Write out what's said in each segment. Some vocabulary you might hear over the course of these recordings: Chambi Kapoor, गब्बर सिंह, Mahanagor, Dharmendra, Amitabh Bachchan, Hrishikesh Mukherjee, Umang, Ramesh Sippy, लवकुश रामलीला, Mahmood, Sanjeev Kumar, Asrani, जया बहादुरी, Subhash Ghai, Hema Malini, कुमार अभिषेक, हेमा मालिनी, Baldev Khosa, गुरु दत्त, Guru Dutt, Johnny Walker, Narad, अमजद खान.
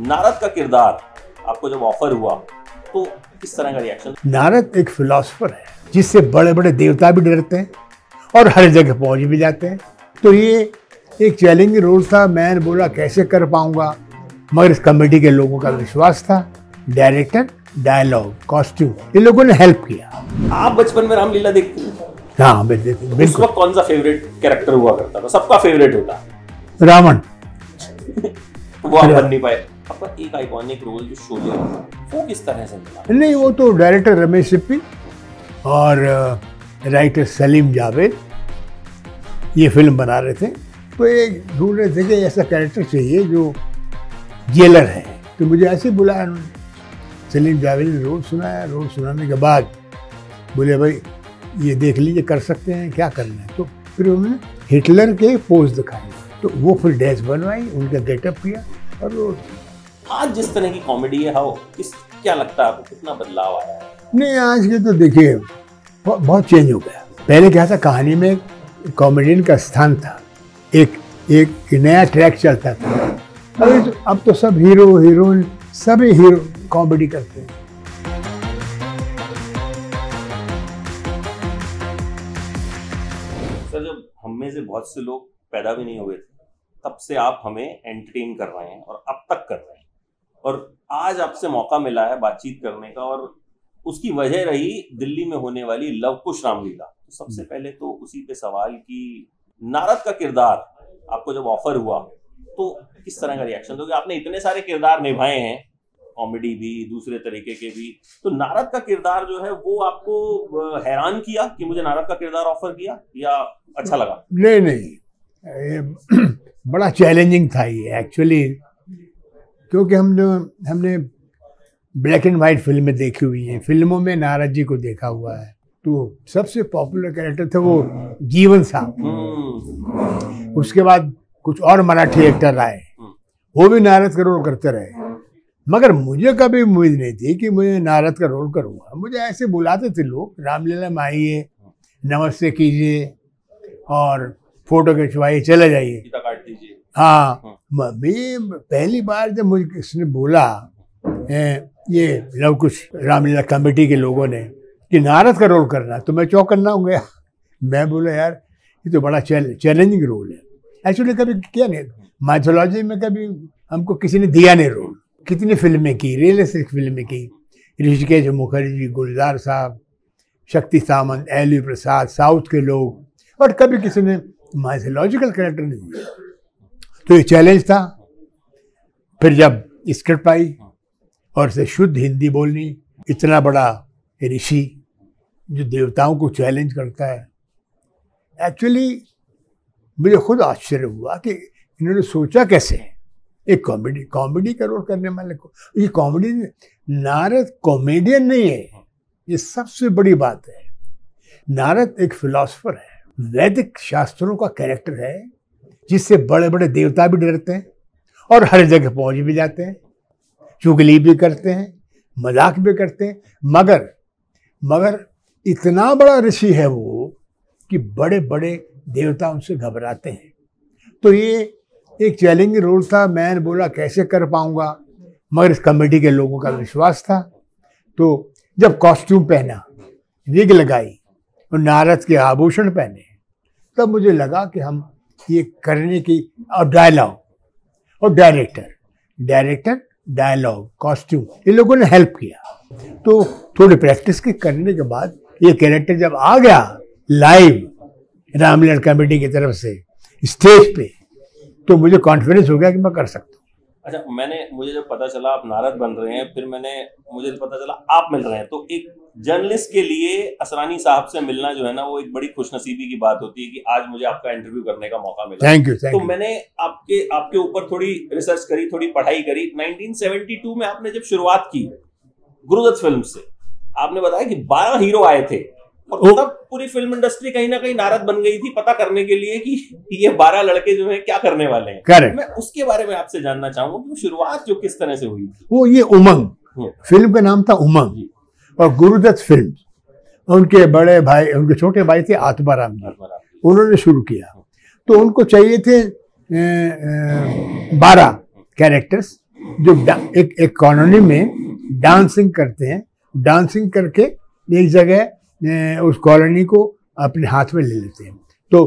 नारद का किरदार आपको जब ऑफर हुआ तो किस तरह का रिएक्शन? नारद एक फिलॉसफर है जिससे बड़े बड़े देवता भी डरते हैं और हर जगह पहुंच भी जाते हैं। तो ये एक चैलेंजिंग रोल था। मैंने बोला कैसे कर पाऊंगा, मगर इस कमेटी के लोगों का विश्वास था। डायरेक्टर, डायलॉग, कॉस्ट्यूम, इन लोगों ने हेल्प किया। आप बचपन में रामलीला देखते थे? हाँ, बिल्कुल। उस वक्त कौन सा फेवरेट कैरेक्टर हुआ करता था? सबका फेवरेट होता रावण। वो आप बन नहीं पाए। आपका एक आइकॉनिक रोल जो शोले वो किस तरह से मिला? नहीं, वो तो डायरेक्टर रमेश सिप्पी और राइटर सलीम जावेद ये फिल्म बना रहे थे, तो ये ढूंढ रहे थे कि ऐसा कैरेक्टर चाहिए जो जेलर है। तो मुझे ऐसे बुलाया उन्होंने। सलीम जावेद ने रोल सुनाया। रोल सुनाने के बाद बोले भाई ये देख लीजिए कर सकते हैं, क्या करना है। तो फिर उन्होंने हिटलर के पोज दिखाए, तो वो फिर ड्रेस बनवाई, उनका गेटअप किया और रोल। आज जिस तरह की कॉमेडी है, हाँ, क्या लगता है आपको कितना बदलाव आया है? नहीं, आज के तो देखिए बहुत चेंज हो गया। पहले क्या था, कहानी में कॉमेडियन का स्थान था, एक एक नया ट्रैक चलता था। अब तो सब हीरो हीरोइन सभी हीरो कॉमेडी करते हैं। सर, जब हम में से बहुत से लोग पैदा भी नहीं हुए थे तब से आप हमें एंटरटेन कर रहे हैं और अब तक कर रहे हैं, और आज आपसे मौका मिला है बातचीत करने का, और उसकी वजह रही दिल्ली में होने वाली लवकुश रामलीला। तो सबसे पहले तो उसी पे सवाल कि नारद का किरदार आपको जब ऑफर हुआ तो किस तरह का रिएक्शन? क्योंकि आपने इतने सारे किरदार निभाए हैं, कॉमेडी भी, दूसरे तरीके के भी, तो नारद का किरदार जो है वो आपको हैरान किया कि मुझे नारद का किरदार ऑफर किया, या अच्छा लगा? नहीं नहीं, बड़ा चैलेंजिंग था ये एक्चुअली, क्योंकि हमने ब्लैक एंड वाइट फिल्में देखी हुई हैं, फिल्मों में नारद जी को देखा हुआ है। तो सबसे पॉपुलर कैरेक्टर था वो जीवन साहब। उसके बाद कुछ और मराठी एक्टर आए, वो भी नारद का रोल करते रहे, मगर मुझे कभी उम्मीद नहीं थी कि मुझे नारद का रोल करूँगा। मुझे ऐसे बुलाते थे लोग, रामलीला में आइए, नमस्ते कीजिए और फोटो खिंचवाइए, चले जाइए। हाँ, मैं पहली बार जब मुझे किसने बोला, ये लवकुश रामलीला कमेटी के लोगों ने, कि नारद का रोल करना, तो मैं चौंकना हो गया। मैं बोला यार ये तो बड़ा चैलेंजिंग रोल है। एक्चुअली कभी किया नहीं, माइथोलॉजी में कभी हमको किसी ने दिया नहीं रोल। कितनी फिल्में की, रियलिस्टिक फिल्में की, ऋषिकेश मुखर्जी, गुलजार साहब, शक्ति सामंत, एलवी प्रसाद, साउथ के लोग, और कभी किसी ने माइथोलॉजिकल कैरेक्टर नहीं दिया। तो ये चैलेंज था। फिर जब स्क्रिप्ट आई और से शुद्ध हिंदी बोलनी, इतना बड़ा ऋषि जो देवताओं को चैलेंज करता है, एक्चुअली मुझे खुद आश्चर्य हुआ कि इन्होंने सोचा कैसे एक कॉमेडी का रोल करने वाले को। ये कॉमेडी, नारद कॉमेडियन नहीं है, ये सबसे बड़ी बात है। नारद एक फिलॉसफर है, वैदिक शास्त्रों का कैरेक्टर है जिससे बड़े बड़े देवता भी डरते हैं और हर जगह पहुंच भी जाते हैं, चुगली भी करते हैं, मजाक भी करते हैं, मगर इतना बड़ा ऋषि है वो कि बड़े बड़े देवता उनसे घबराते हैं। तो ये एक चैलेंजिंग रोल था। मैंने बोला कैसे कर पाऊंगा, मगर इस कमेटी के लोगों का विश्वास था। तो जब कॉस्ट्यूम पहना, विग लगाई और नारद के आभूषण पहने, तब मुझे लगा कि हम ये करने की, और डायलॉग और डायरेक्टर, डायलॉग, कॉस्ट्यूम, इन लोगों ने हेल्प किया। तो थोड़ी प्रैक्टिस की करने के बाद ये कैरेक्टर जब आ गया लाइव रामलीला कमेटी की तरफ से स्टेज पे, तो मुझे कॉन्फिडेंस हो गया कि मैं कर सकता हूँ। अच्छा, मुझे जब पता चला आप नारद बन रहे हैं, फिर मुझे पता चला आप मिल रहे हैं, तो एक जर्नलिस्ट के लिए असरानी साहब से मिलना जो है ना, वो एक बड़ी खुशनसीबी की बात होती है कि आज मुझे आपका इंटरव्यू करने का मौका मिला। Thank you. तो मैंने आपके ऊपर थोड़ी रिसर्च करी, थोड़ी पढ़ाई करी। 1972 में आपने जब शुरुआत की गुरु दत्त फिल्म से, आपने बताया कि 12 हीरो आए थे, और तब पूरी फिल्म इंडस्ट्री कहीं ना कहीं नारद बन गई थी पता करने के लिए कि ये 12 लड़के जो है क्या करने वाले हैं। करेक्ट। मैं उसके बारे में आपसे जानना चाहूंगा कि शुरुआत जो किस तरह से हुई। वो ये उमंग, फिल्म का नाम था उमंग, और गुरुदत्त फिल्म, उनके बड़े भाई, उनके छोटे भाई थे आत्माराम जी, उन्होंने शुरू किया। तो उनको चाहिए थे 12 कैरेक्टर्स, जो एक कॉलोनी में डांसिंग करते हैं, डांसिंग करके एक जगह उस कॉलोनी को अपने हाथ में ले लेते हैं। तो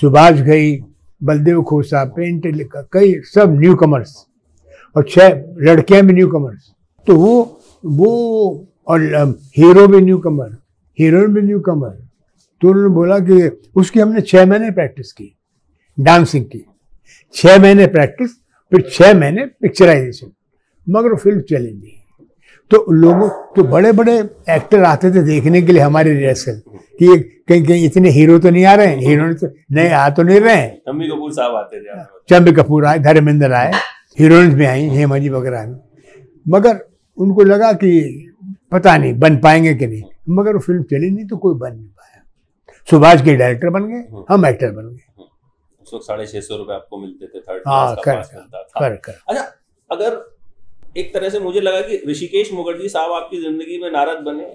सुभाष घई, बलदेव खोसा, पेंट कई सब न्यू कमर्स और 6 लड़कियां भी न्यू कमर्स। तो वो और हीरो भी न्यू कमर, हीरोइन भी न्यू कमर। तो उन्होंने बोला कि उसकी हमने 6 महीने प्रैक्टिस की, डांसिंग की 6 महीने प्रैक्टिस, फिर 6 महीने पिक्चराइजेशन, मगर फिल्म चली नहीं। तो लोगों तो बड़े बड़े एक्टर आते थे देखने के लिए हमारे रिहर्सल कि कहीं कहीं इतने हीरो तो नहीं आ रहे हैं, हीरोइन तो नए आ तो नहीं रहे हैं। चंबी कपूर साहब आते थे, चंबी कपूर आए, धर्मेंद्र आए, हीरोइंस भी आई, हेमा जी वगैरह आई, मगर उनको लगा कि पता नहीं बन पाएंगे कि नहीं, मगर वो फिल्म चली नहीं तो कोई बन नहीं पाया। सुभाष के डायरेक्टर बन गए, हम एक्टर बन गए। उस वक्त 650 रुपए आपको मिलते थे, थर्ड क्लास का पास था। अच्छा, अगर एक तरह से मुझे लगा कि ऋषिकेश मुखर्जी साहब आपकी जिंदगी में नारद बने,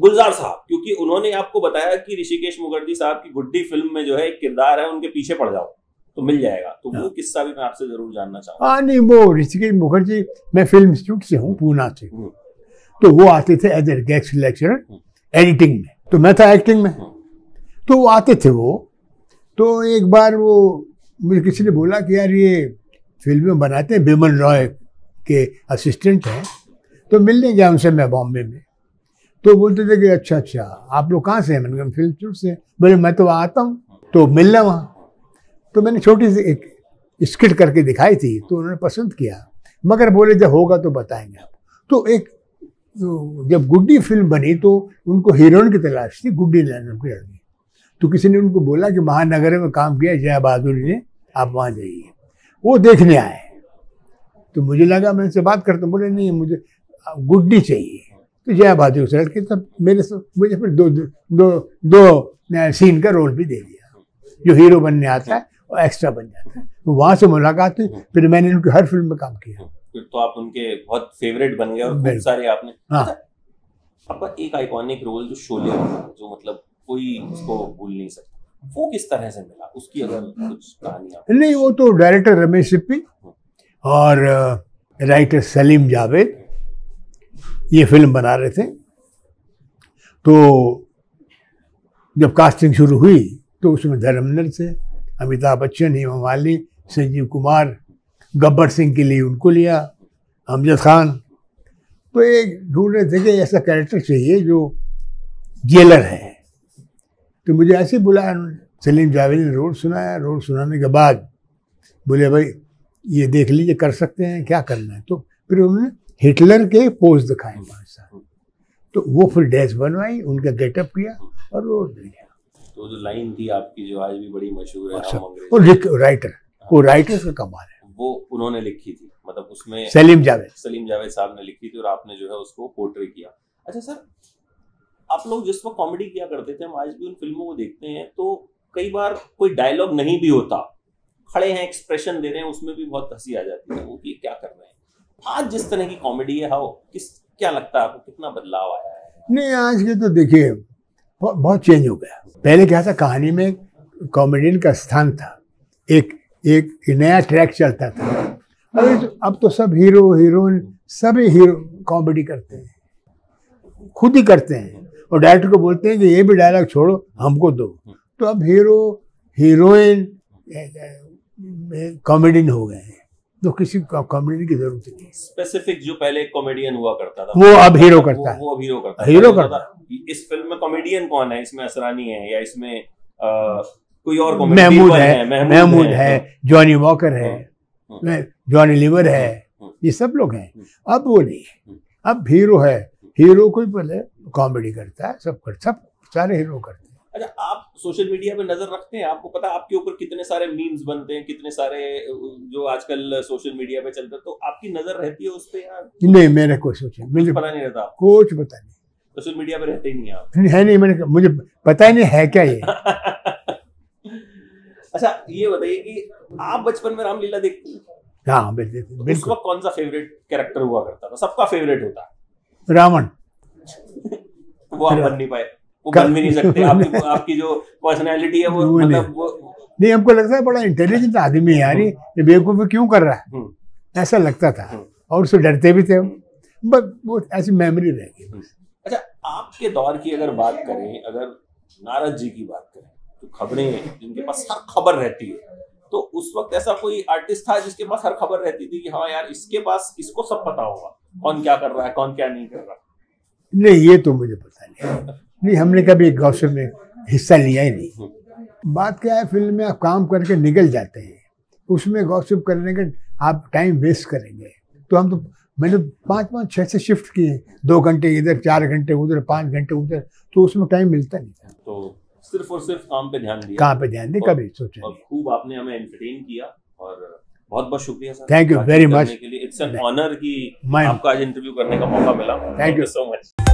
गुलजार साहब, क्योंकि उन्होंने आपको बताया कि ऋषिकेश मुखर्जी साहब की गुड्डी फिल्म में जो है एक किरदार है, उनके पीछे पड़ जाओ तो मिल जाएगा। तो वो किस्सा भी मैं आपसे जरूर जानना चाहूँगा। हाँ नहीं, वो ऋषिकेश मुखर्जी, मैं फिल्म इंस्टीट्यूट से हूँ, पूना से, तो वो आते थे as a guest lecturer editing में, तो मैं था एक्टिंग में, तो वो आते थे। वो तो एक बार वो मुझे किसी ने बोला कि यार ये फिल्में बनाते हैं, बिमन रॉय के असिस्टेंट हैं, तो मिलने गया उनसे मैं बॉम्बे में। तो बोलते थे कि अच्छा, आप लोग कहाँ से हैं? मैंने कहा फिल्म इंस्टीट्यूट से। बोले मैं तो आता हूँ, तो मिलना वहाँ। तो मैंने छोटी सी एक स्किट करके दिखाई थी, तो उन्होंने पसंद किया, मगर बोले जब होगा तो बताएंगे आप। तो एक जब गुड्डी फिल्म बनी तो उनको हीरोइन की तलाश थी, गुड्डी लाइनअप की लड़की। तो किसी ने उनको बोला कि महानगर में काम किया जया बहादुरी ने, आप वहाँ जाइए। वो देखने आए, तो मुझे लगा मैं उनसे बात करता हूँ, बोले नहीं मुझे गुड्डी चाहिए। तो जया बहादुरी से लड़के तब मेरे से मुझे फिर दो सीन का रोल भी दे दिया, जो हीरो बनने आता है और एक्स्ट्रा बन जाता है। तो वहाँ से मुलाकात हुई, फिर मैंने उनकी हर फिल्म में काम किया। तो आप उनके बहुत फेवरेट बन गए और बहुत सारे आपने। हाँ। आपका एक आइकॉनिक रोल जो शोले था, जो मतलब कोई उसको भूल नहीं सकता, वो किस तरह से मिला, उसकी अगर कुछ कहानी? नहीं, वो तो डायरेक्टर रमेश सिप्पी और राइटर सलीम जावेद ये फिल्म बना रहे थे। तो जब कास्टिंग शुरू हुई तो उसमें धर्मेंद्र से अमिताभ बच्चन, हेमा मालिनी, संजीव कुमार, गब्बर सिंह के लिए उनको लिया, अमजद खान। तो ये ढूंढ रहे थे कि ऐसा कैरेक्टर चाहिए जो जेलर है, तो मुझे ऐसे ही बुलाया उन्होंने। सलीम जावेद ने रोल सुनाया, रोल सुनाने के बाद बोले भाई ये देख लीजिए कर सकते हैं, क्या करना है। तो फिर उन्होंने हिटलर के पोज दिखाए हमारे साथ, तो वो फिर ड्रेस बनवाई, उनका गेटअप किया और रोल दिया। तो जो लाइन थी आपकी जो आज भी बड़ी मशहूर है, वो राइटर का कमाल है, वो उन्होंने लिखी थी, मतलब उसमें सलीम जावेद साहब ने लिखी थी और आपने जो है उसको पोर्ट्रे किया। अच्छा सर, आप लोग जिस वक्त कॉमेडी किया करते थे, हम आज भी उन फिल्मों को देखते हैं तो कई बार कोई डायलॉग नहीं भी होता, खड़े हैं एक्सप्रेशन दे रहे हैं, उसमें भी बहुत हंसी आ जाती है, वो कि क्या कर रहे हैं। आज जिस तरह की कॉमेडी है, हाउ क्या लगता है आपको कितना बदलाव आया है? नहीं, आज के तो देखिए बहुत चेंज हो गया। पहले क्या था, कहानी में कॉमेडियन का स्थान था, एक नया ट्रैक चलता था। अब तो सब हीरो हीरोइन सभी हीरो कॉमेडी करते हैं, खुद ही करते हैं, और डायरेक्टर को बोलते हैं कि ये भी डायलॉग छोड़ो हमको दो। तो अब हीरो हीरोइन कॉमेडियन हो गए हैं, तो किसी कॉमेडियन की जरूरत नहीं है। स्पेसिफिक जो पहले कॉमेडियन हुआ करता था वो अब हीरो करता है, वो अब हीरो करता है। इस फिल्म में कॉमेडियन कौन है? इसमें असरानी है या इसमें कोई और? महमूद है, जॉनी वॉकर है, जॉनी लीवर है, ये सब लोग हैं। अब वो नहीं, अब हीरो है, हीरो कोई पहले कॉमेडी करता है, सब सारे हीरो करते हैं। अच्छा, आप सोशल मीडिया पे नजर रखते हैं, आपको पता है आपके ऊपर कितने सारे मीम्स बनते हैं, कितने सारे जो आजकल सोशल मीडिया पे चलते हैं, तो आपकी नजर रहती है उस पर? नहीं, मेरे को मुझे पता नहीं रहता, कुछ पता नहीं, सोशल मीडिया पे रहते ही नहीं आप? है नहीं, मैंने मुझे पता ही नहीं है क्या ये। अच्छा ये बताइए कि आप बचपन में रामलीला देखती हैं? हाँ बिल्कुल। उस वक्त कौन सा फेवरेट कैरेक्टर हुआ करता था? सबका फेवरेट होता है रावण। वो आप बन नहीं पाए, वो बन भी नहीं सकते। आपकी जो पर्सनालिटी है वो मतलब नहीं, हमको लगता है बड़ा इंटेलिजेंट आदमी है यार, ये बेवकूफी क्यों कर रहा है, ऐसा लगता था और उससे डरते भी थे हम, बट वो ऐसी मेमोरी रह गई। अच्छा, आपके दौर की अगर बात करें, अगर नारद जी की बात करें तो खबरें हैं जिनके पास हर खबर रहती है, तो उस वक्त ऐसा कोई आर्टिस्ट था जिसके पास हर खबर रहती थी कि हाँ यार इसके पास, इसको सब पता होगा कौन क्या कर रहा है कौन क्या नहीं कर रहा? नहीं, ये तो मुझे पता नहीं, नहीं हमने कभी गॉसिप में हिस्सा लिया ही नहीं। बात क्या है, फिल्म में आप काम करके निकल जाते हैं, उसमें गॉसिप करने के आप टाइम वेस्ट करेंगे। तो हम तो मैंने 5-5, 6 शिफ्ट किए, 2 घंटे इधर, 4 घंटे उधर, 5 घंटे उधर, तो उसमें टाइम मिलता नहीं था। तो सिर्फ और सिर्फ काम पे ध्यान दिया, काम पे ध्यान दिया, कभी सोचा नहीं। खूब आपने हमें एंटरटेन किया और बहुत बहुत शुक्रिया sir, thank you very much. It's an honour कि आपका आज इंटरव्यू करने का मौका मिला। Thank you so much.